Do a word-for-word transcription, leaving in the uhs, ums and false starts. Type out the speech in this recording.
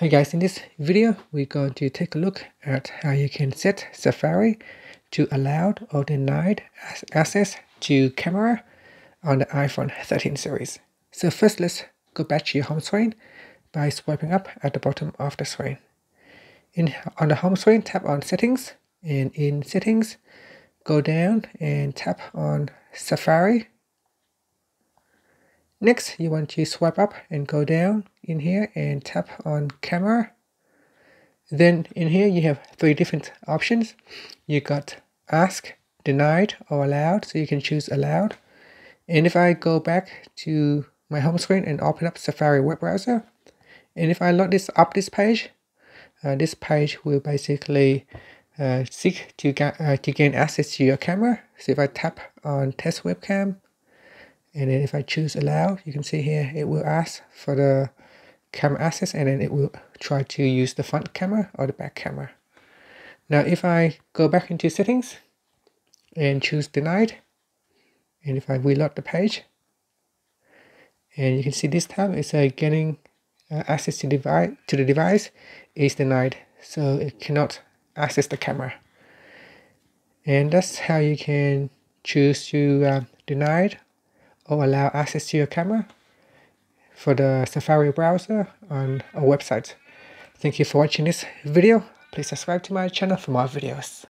Hey guys, in this video we're going to take a look at how you can set Safari to allow or deny access to camera on the iPhone thirteen series. So first let's go back to your home screen by swiping up at the bottom of the screen. In, on the home screen, tap on settings, and in settings go down and tap on Safari. Next, you want to swipe up and go down in here and tap on camera. Then in here you have three different options. You got ask, denied or allowed, so you can choose allowed. And if I go back to my home screen and open up Safari web browser, and if I load this up this page, uh, this page will basically uh, seek to, ga uh, to gain access to your camera. So if I tap on test webcam, and then if I choose allow, you can see here it will ask for the camera access, and then it will try to use the front camera or the back camera. Now if I go back into settings and choose denied, and if I reload the page, and you can see this time it's uh, getting uh, access to, device, to the device is denied, so it cannot access the camera. And that's how you can choose to uh, deny it or allow access to your camera for the Safari browser on our website. Thank you for watching this video. Please subscribe to my channel for more videos.